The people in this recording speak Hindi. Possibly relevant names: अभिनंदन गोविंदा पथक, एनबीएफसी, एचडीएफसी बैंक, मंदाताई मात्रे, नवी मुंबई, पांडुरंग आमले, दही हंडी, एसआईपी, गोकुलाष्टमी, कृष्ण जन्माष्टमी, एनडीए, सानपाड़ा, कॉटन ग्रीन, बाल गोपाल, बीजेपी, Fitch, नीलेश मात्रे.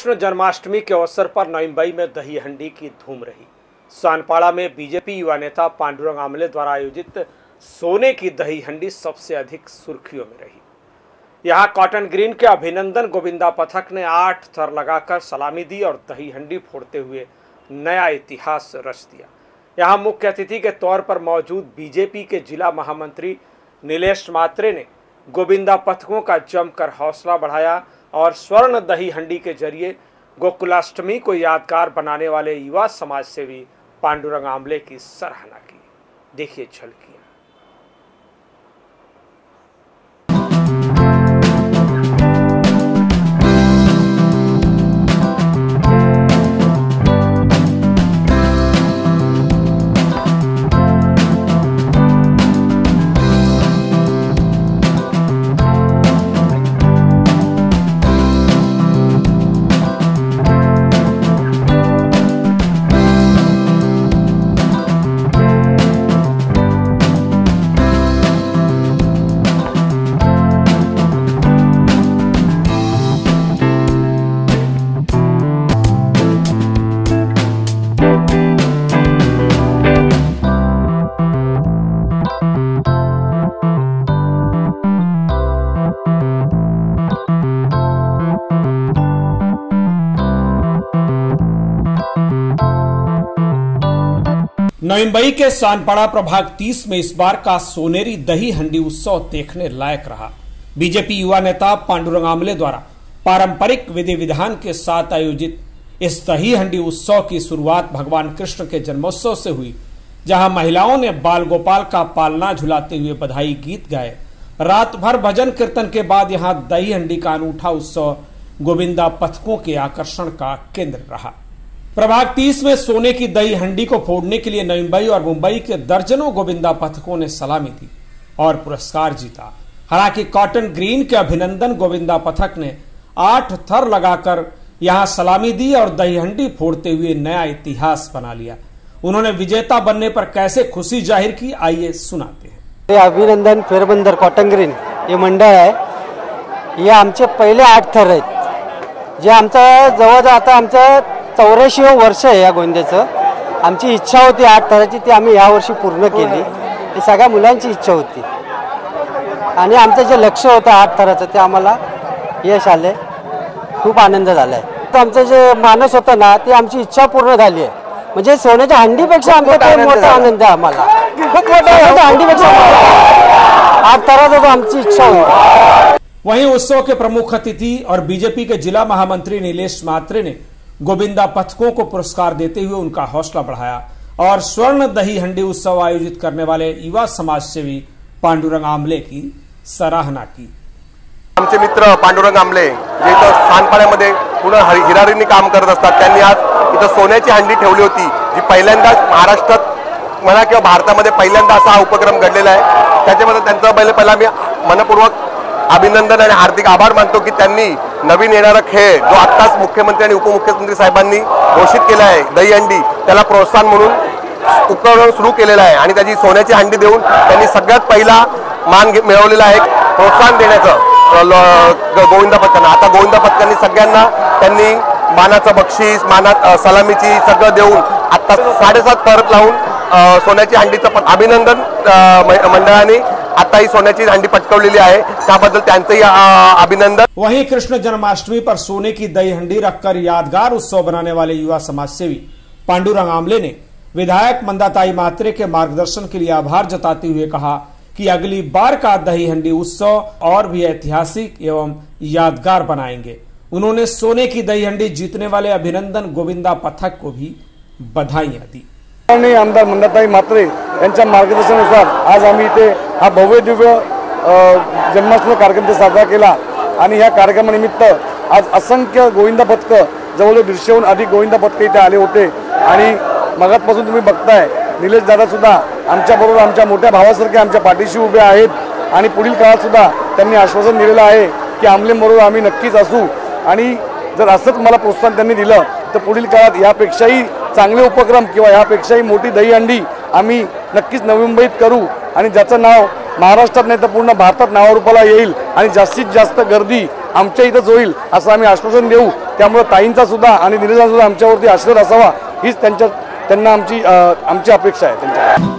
कृष्ण जन्माष्टमी के अवसर पर नवी मुंबई में दही हंडी की धूम रही। सानपाड़ा में बीजेपी युवा नेता पांडुरंग आमले द्वारा आयोजित सोने की दही हंडी सबसे अधिक सुर्खियों में रही। यहां कॉटन ग्रीन के अभिनंदन गोविंदा पथक ने 8 थर लगाकर सलामी दी और दही हंडी फोड़ते हुए नया इतिहास रच दिया। यहाँ मुख्य अतिथि के तौर पर मौजूद बीजेपी के जिला महामंत्री नीलेश मात्रे ने गोविंदा पथकों का जमकर हौसला बढ़ाया और स्वर्ण दही हंडी के जरिए गोकुलाष्टमी को यादगार बनाने वाले युवा समाज सेवी पांडुरंग आमले की सराहना की। देखिए झलकियां। नवी मुंबई के सानपाड़ा प्रभाग 30 में इस बार का सोनेरी दही हंडी उत्सव देखने लायक रहा। बीजेपी युवा नेता पांडुरंग आमले द्वारा पारंपरिक विधि विधान के साथ आयोजित इस दही हंडी उत्सव की शुरुआत भगवान कृष्ण के जन्मोत्सव से हुई, जहां महिलाओं ने बाल गोपाल का पालना झुलाते हुए बधाई गीत गाए। रात भर भजन कीर्तन के बाद यहाँ दही हंडी का अनूठा उत्सव गोविंदा पथकों के आकर्षण का केंद्र रहा। प्रभाग 30 में सोने की दही हंडी को फोड़ने के लिए नवी मुंबई और मुंबई के दर्जनों गोविंदा पथकों ने सलामी दी और पुरस्कार जीता। हालांकि कॉटन ग्रीन के अभिनंदन गोविंदा पथक ने 8 थर लगाकर यहां सलामी दी और दही हंडी फोड़ते हुए नया इतिहास बना लिया। उन्होंने विजेता बनने पर कैसे खुशी जाहिर की, आइए सुनाते हैं। अभिनंदन फेरबंदर कॉटन ग्रीन ये मंडळ है, ये आमचे पहले 8 थर है जे आमचा जवळजवळ आता आमचा 84 वर्ष आहे। या गोविंदाचं आमची इच्छा होती 8 थराची, ती आम्ही या वर्षी पूर्ण केली। ती सगळ्या मुलांची इच्छा होती आणि आमचं जे लक्ष्य होतं 8 थराचं ते आम्हाला यश आले। खूप आनंद झाला आहे। तर आमचं जे मानस होतं ना ती आमची इच्छा पूर्ण झाली आहे, म्हणजे सोन्याच्या हंडीपेक्षा आमचा मोठा आनंद आहे आम्हाला। खूप मोठा हंडीपेक्षा 8 थराचं आमची इच्छा होती। वहीं उत्सव के प्रमुख अतिथि और बीजेपी के जिला महामंत्री नीलेश मात्रे ने गोविंदा पथकों को पुरस्कार देते हुए उनका हौसला बढ़ाया और स्वर्ण दही हंडी उत्सव आयोजित करने वाले युवा समाज सेवी पांडुरंग आमले की सराहना की। आमचे मित्र पांडुरंग आमले जे इथं सानपाड्यामध्ये पूर्ण हिरारीने काम करत असतात, त्यांनी आज इथं सोन्याची हंडी ठेवली होती, जी पहिल्यांदाच महाराष्ट्रात म्हणा किंवा भारतामध्ये पहिल्यांदा असा हा उपक्रम घडलेला आहे। त्याच्याबद्दल त्यांचा पहिला मी मनपूर्वक अभिनंदन आणि हार्दिक आभार मानतो की त्यांनी नवीन येणारा खेळ जो आत्ताच मुख्यमंत्री आणि उपमुख्यमंत्री साहेबांनी घोषित केला आहे दही हंडी, त्याला प्रोत्साहन म्हणून उपक्रम सुरू केलेला आहे आणि त्याची सोन्याची हंडी देऊन त्यांनी सगळ्यात पहिला मान मिळवलेला आहे। प्रोत्साहन देण्याचं गोविंदा पथकांना, आता गोविंदा पथकांनी सगळ्यांना त्यांनी मानाचं बक्षीस मानात सलामीची सगळं देऊन आत्ता 7.5 थर लावून सोन्याची हंडीचं अभिनंदन मंडळाने आता ही सोन्याची हंडी पटकवलेली आहे, त्याबद्दल त्यांचंही अभिनंदन। वहीं कृष्ण जन्माष्टमी पर सोने की दही हंडी रखकर यादगार उत्सव बनाने वाले युवा समाजसेवी पांडुरंग आमले ने विधायक मंदाताई मात्रे के मार्गदर्शन के लिए आभार जताते हुए कहा कि अगली बार का दही हंडी उत्सव और भी ऐतिहासिक एवं यादगार बनाएंगे। उन्होंने सोने की दही हंडी जीतने वाले अभिनंदन गोविंदा पथक को भी बधाइयां दी। आमदार मंदाताई मात्रे यांच्या मार्गदर्शनानुसार आज आम्ही इथे हा भव्य दिव्य जन्माष्टमी कार्यक्रम साजरा केला आणि या कार्यक्रमानिमित्त आज असंख्य गोविंदा पथक जवळजवळ 150 अधिक गोविंदा पथक इथे आले होते आणि मगातपासून तुम्ही बघताय निलेश दादा सुद्धा आमच्याबरोबर आमच्या मोठ्या भावासारखे आमच्या पाठीशी उभे आहेत आणि पुढील काळात सुद्धा त्यांनी आश्वासन दिलेलं आहे की आमलेबरोबर आम्ही नक्कीच असू आणि जर असंच मला प्रोत्साहन त्यांनी दिलं तर पुढील काळात यापेक्षाही चांगले उपक्रम किंवा यापेक्षाही मोठी दही हंडी आम्ही नक्कीच नवी मुंबईत करू आणि ज्याचं नाव महाराष्ट्रात नाही तर पूर्ण भारतात नावारूपाला येईल आणि जास्तीत जास्त गर्दी आमच्या इथंच होईल असं आम्ही आश्वासन देऊ। त्यामुळे ताईंचा सुद्धा आणि नीलेशचा सुद्धा आमच्यावरती आशीर्वाद असावा हीच त्यांना आमची अपेक्षा आहे। त्यांच्या